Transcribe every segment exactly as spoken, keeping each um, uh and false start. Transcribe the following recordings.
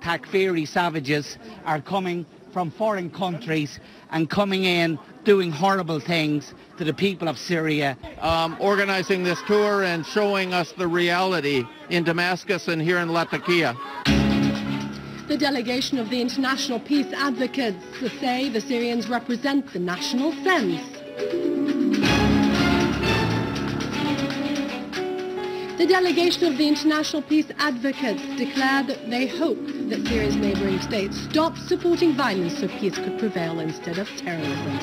Takfiri savages are coming from foreign countries and coming in doing horrible things to the people of Syria. Um, organizing this tour and showing us the reality in Damascus and here in Latakia. The delegation of the International Peace Advocates say the Syrians represent the national sense. The delegation of the International Peace Advocates declare that they hope that Syria's neighbouring states stop supporting violence so peace could prevail instead of terrorism.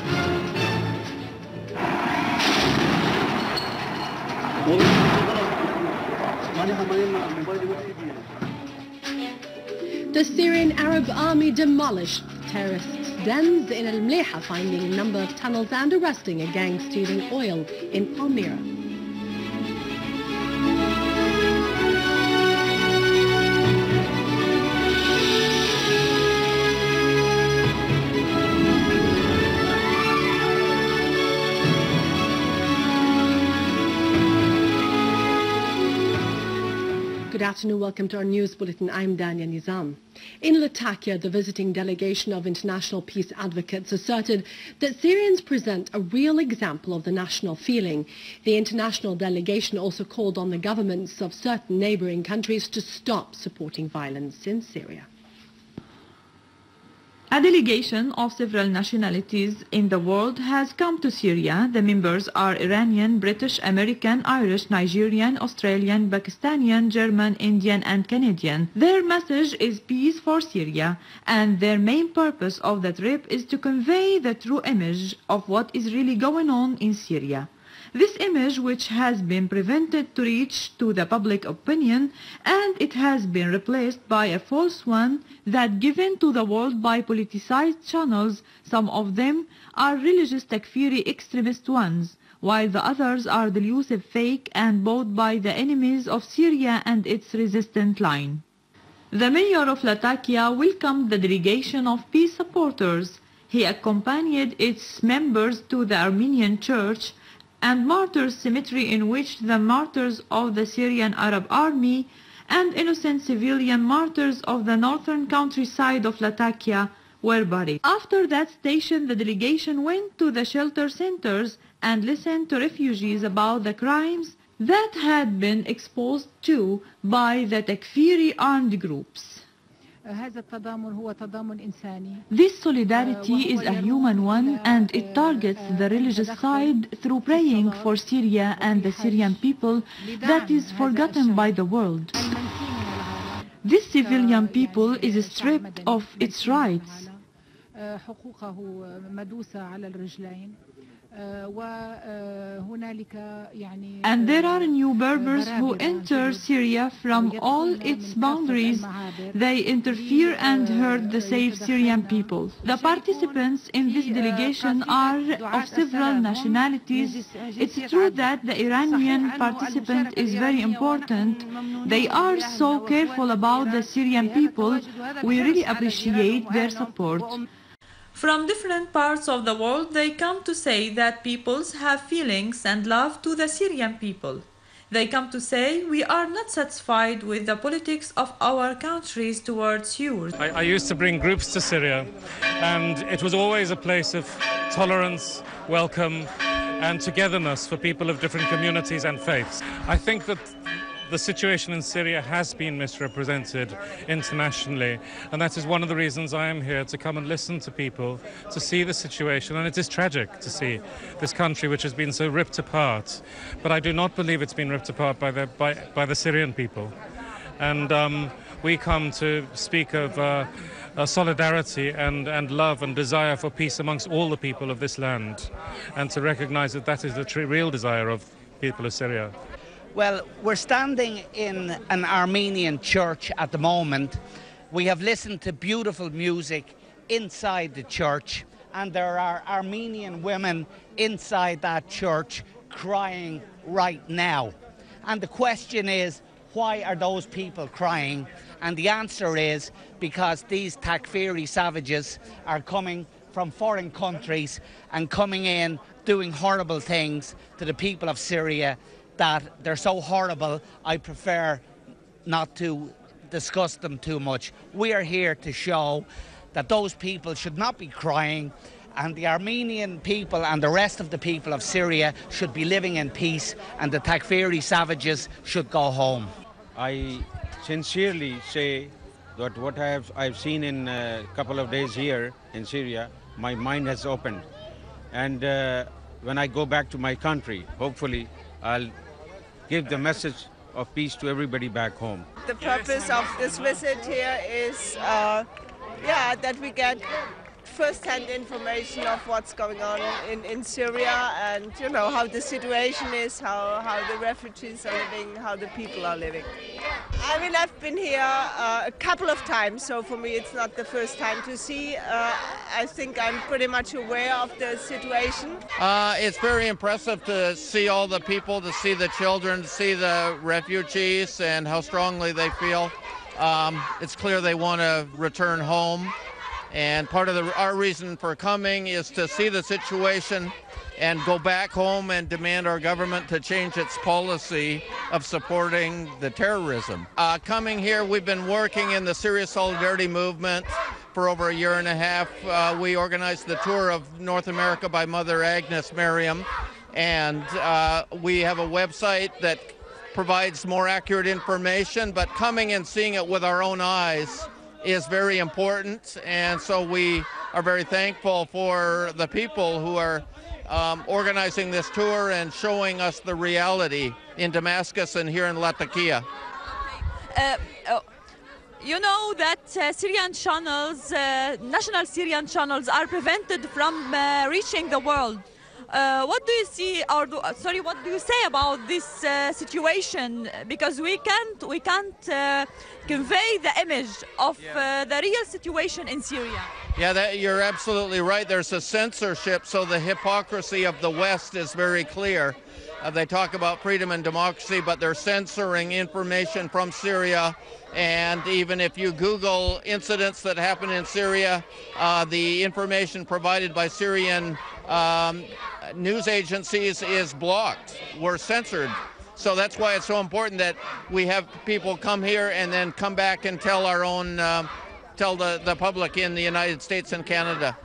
The Syrian Arab Army demolished terrorists' dens in El Mliha, finding a number of tunnels and arresting a gang stealing oil in Palmyra. Good afternoon, welcome to our news bulletin. I'm Dania Nizam. In Latakia, the visiting delegation of international peace advocates asserted that Syrians present a real example of the national feeling. The international delegation also called on the governments of certain neighbouring countries to stop supporting violence in Syria. A delegation of several nationalities in the world has come to Syria. The members are Iranian, British, American, Irish, Nigerian, Australian, Pakistani, German, Indian and Canadian. Their message is peace for Syria, and their main purpose of the trip is to convey the true image of what is really going on in Syria. This image, which has been prevented to reach to the public opinion, and it has been replaced by a false one that given to the world by politicized channels. Some of them are religious Takfiri extremist ones, while the others are delusive, fake and bought by the enemies of Syria and its resistant line. The mayor of Latakia welcomed the delegation of peace supporters. He accompanied its members to the Armenian church and Martyrs Cemetery, in which the martyrs of the Syrian Arab Army and innocent civilian martyrs of the northern countryside of Latakia were buried. After that station, the delegation went to the shelter centers and listened to refugees about the crimes that had been exposed to by the Takfiri armed groups. This solidarity is a human one, and it targets the religious side through praying for Syria and the Syrian people that is forgotten by the world. This civilian people is stripped of its rights. And there are new Berbers who enter Syria from all its boundaries. They interfere and hurt the safe Syrian people. The participants in this delegation are of several nationalities. It's true that the Iranian participant is very important. They are so careful about the Syrian people. We really appreciate their support. From different parts of the world, they come to say that peoples have feelings and love to the Syrian people. They come to say, we are not satisfied with the politics of our countries towards yours. I, I used to bring groups to Syria, and it was always a place of tolerance, welcome, and togetherness for people of different communities and faiths. I think that the situation in Syria has been misrepresented internationally, and that is one of the reasons I am here, to come and listen to people, to see the situation. And it is tragic to see this country which has been so ripped apart, but I do not believe it's been ripped apart by the, by, by the Syrian people. And um, we come to speak of uh, uh, solidarity and, and love and desire for peace amongst all the people of this land, and to recognize that that is the true, real desire of people of Syria. Well, we're standing in an Armenian church at the moment. We have listened to beautiful music inside the church, and there are Armenian women inside that church crying right now. And the question is, why are those people crying? And the answer is because these Takfiri savages are coming from foreign countries and coming in doing horrible things to the people of Syria. That they're so horrible, I prefer not to discuss them too much. We are here to show that those people should not be crying, and the Armenian people and the rest of the people of Syria should be living in peace, and the Takfiri savages should go home. I sincerely say that what I have I've seen in a couple of days here in Syria, my mind has opened. And uh, when I go back to my country, hopefully I'll give the message of peace to everybody back home. The purpose of this visit here is uh, yeah, that we get first-hand information of what's going on in, in Syria, and you know how the situation is, how, how the refugees are living, how the people are living. I mean, I've been here uh, a couple of times, so for me it's not the first time to see. Uh, I think I'm pretty much aware of the situation. Uh, it's very impressive to see all the people, to see the children, to see the refugees and how strongly they feel. Um, it's clear they want to return home. And part of the, our reason for coming is to see the situation and go back home and demand our government to change its policy of supporting the terrorism. Uh, coming here, we've been working in the Syria Solidarity Movement for over a year and a half. Uh, we organized the tour of North America by Mother Agnes Merriam, and uh, we have a website that provides more accurate information, but coming and seeing it with our own eyes is very important, and so we are very thankful for the people who are um, organizing this tour and showing us the reality in Damascus and here in Latakia. Uh, oh. You know that uh, Syrian channels, uh, national Syrian channels, are prevented from uh, reaching the world. Uh, what do you see, or do, uh, sorry, what do you say about this uh, situation? Because we can't, we can't uh, convey the image of yeah. uh, the real situation in Syria. Yeah, that, you're absolutely right. There's a censorship, so the hypocrisy of the West is very clear. Uh, they talk about freedom and democracy, but they're censoring information from Syria. And even if you Google incidents that happen in Syria, uh, the information provided by Syrian um, news agencies is blocked. We're censored. So that's why it's so important that we have people come here and then come back and tell our own, uh, tell the, the public in the United States and Canada.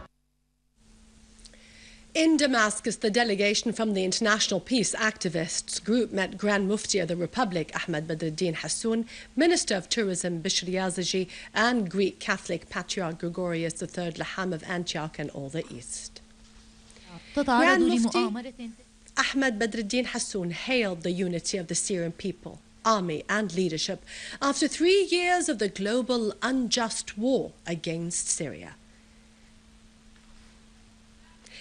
In Damascus, the delegation from the International Peace Activists Group met Grand Mufti of the Republic, Ahmed Badreddin Hassoun, Minister of Tourism, Bishr Yazji, and Greek Catholic Patriarch Gregorius the third Laham of Antioch and all the East. Grand Mufti Ahmed Badreddin Hassoun hailed the unity of the Syrian people, army and leadership after three years of the global unjust war against Syria.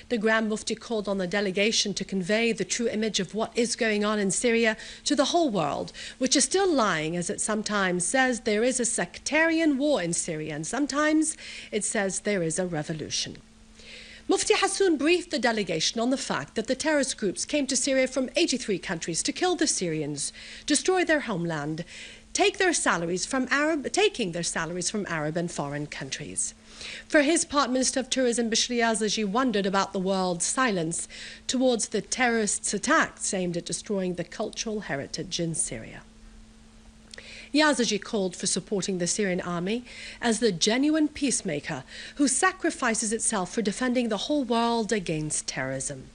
The Grand Mufti called on the delegation to convey the true image of what is going on in Syria to the whole world, which is still lying, as it sometimes says there is a sectarian war in Syria, and sometimes it says there is a revolution. Mufti Hassoun briefed the delegation on the fact that the terrorist groups came to Syria from eighty-three countries to kill the Syrians, destroy their homeland, take their salaries from Arab, taking their salaries from Arab and foreign countries. For his part, Minister of Tourism Bishr Yazji wondered about the world's silence towards the terrorists' attacks aimed at destroying the cultural heritage in Syria. Yazji called for supporting the Syrian army as the genuine peacemaker who sacrifices itself for defending the whole world against terrorism.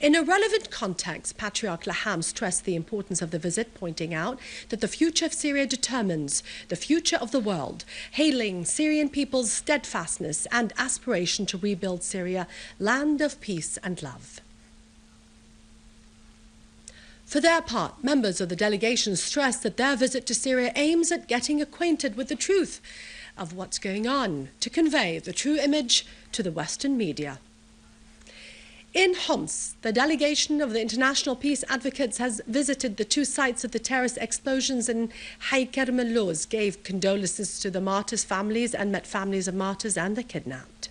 In a relevant context, Patriarch Laham stressed the importance of the visit, pointing out that the future of Syria determines the future of the world, hailing Syrian people's steadfastness and aspiration to rebuild Syria, land of peace and love. For their part, members of the delegation stressed that their visit to Syria aims at getting acquainted with the truth of what's going on, to convey the true image to the Western media. In Homs, the delegation of the International Peace Advocates has visited the two sites of the terrorist explosions in Haykarmaloz, gave condolences to the martyrs' families and met families of martyrs and the kidnapped.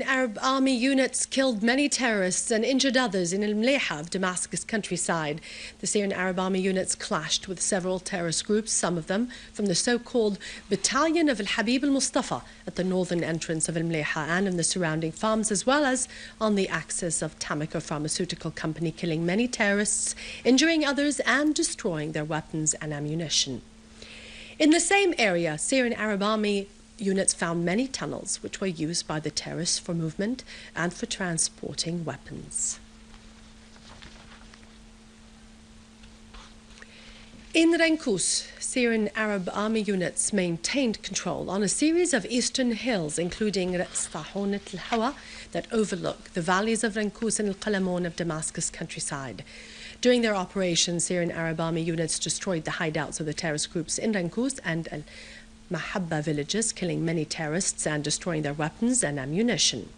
Syrian Arab army units killed many terrorists and injured others in Al-Mleiha of Damascus countryside. The Syrian Arab army units clashed with several terrorist groups, some of them from the so-called Battalion of Al-Habib al-Mustafa at the northern entrance of Al-Mleiha and in the surrounding farms, as well as on the axis of Tamika Pharmaceutical Company, killing many terrorists, injuring others and destroying their weapons and ammunition. In the same area, Syrian Arab army units found many tunnels which were used by the terrorists for movement and for transporting weapons. In Reinkus, Syrian Arab army units maintained control on a series of eastern hills, including Ra's Tahounet al-Hawa, that overlook the valleys of Reinkus and Al-Qalamon of Damascus countryside. During their operations, Syrian Arab army units destroyed the hideouts of the terrorist groups in Reinkus and Al Mahabba villages, killing many terrorists and destroying their weapons and ammunition.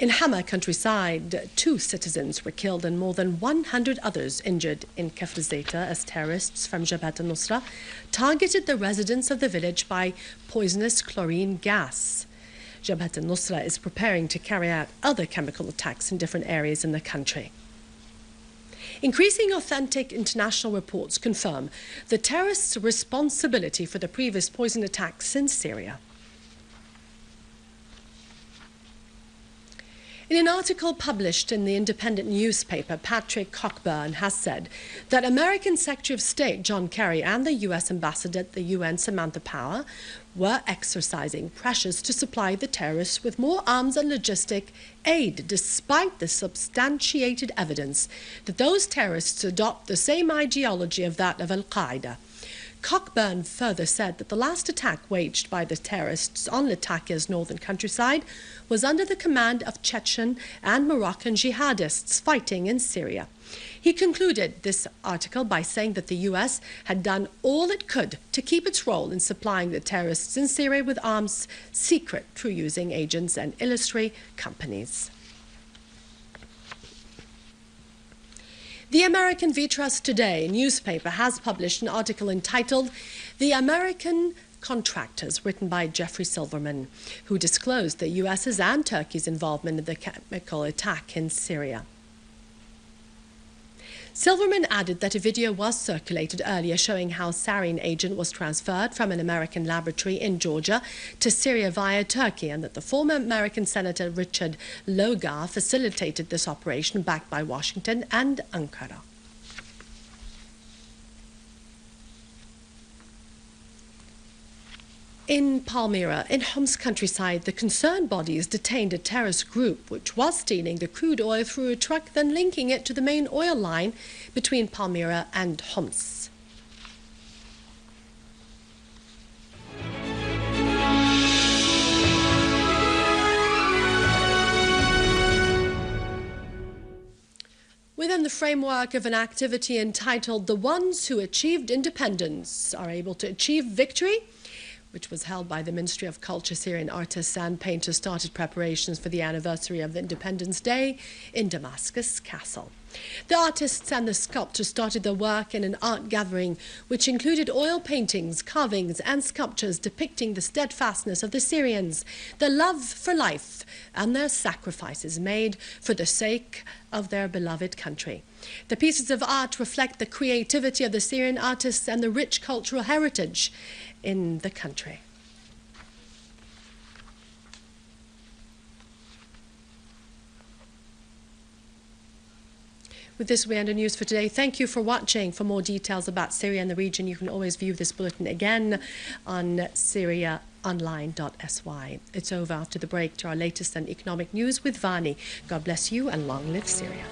In Hama countryside, two citizens were killed and more than one hundred others injured in Kafr Zeita as terrorists from Jabhat al-Nusra targeted the residents of the village by poisonous chlorine gas. Jabhat al-Nusra is preparing to carry out other chemical attacks in different areas in the country. Increasing authentic international reports confirm the terrorists' responsibility for the previous poison attacks in Syria. In an article published in the Independent newspaper, Patrick Cockburn has said that American Secretary of State John Kerry and the U S ambassador at the U N, Samantha Power, were exercising pressures to supply the terrorists with more arms and logistic aid, despite the substantiated evidence that those terrorists adopt the same ideology of that of Al-Qaeda. Cockburn further said that the last attack waged by the terrorists on Latakia's northern countryside was under the command of Chechen and Moroccan jihadists fighting in Syria. He concluded this article by saying that the U S had done all it could to keep its role in supplying the terrorists in Syria with arms secret through using agents and illusory companies. The American V-Trust Today newspaper has published an article entitled "The American Contractors," written by Jeffrey Silverman, who disclosed the U S's and Turkey's involvement in the chemical attack in Syria. Silverman added that a video was circulated earlier showing how a sarin agent was transferred from an American laboratory in Georgia to Syria via Turkey, and that the former American Senator Richard Lugar facilitated this operation backed by Washington and Ankara. In Palmyra, in Homs countryside, the concerned bodies detained a terrorist group which was stealing the crude oil through a truck, then linking it to the main oil line between Palmyra and Homs. Within the framework of an activity entitled "The Ones Who Achieved Independence Are Able to Achieve Victory," which was held by the Ministry of Culture, Syrian artists and painters started preparations for the anniversary of Independence Day in Damascus Castle. The artists and the sculptors started their work in an art gathering which included oil paintings, carvings and sculptures depicting the steadfastness of the Syrians, their love for life and their sacrifices made for the sake of their beloved country. The pieces of art reflect the creativity of the Syrian artists and the rich cultural heritage in the country. With this, we end the news for today. Thank you for watching. For more details about Syria and the region, you can always view this bulletin again on syria online dot s y. It's over after the break to our latest and economic news with Vani. God bless you and long live Syria.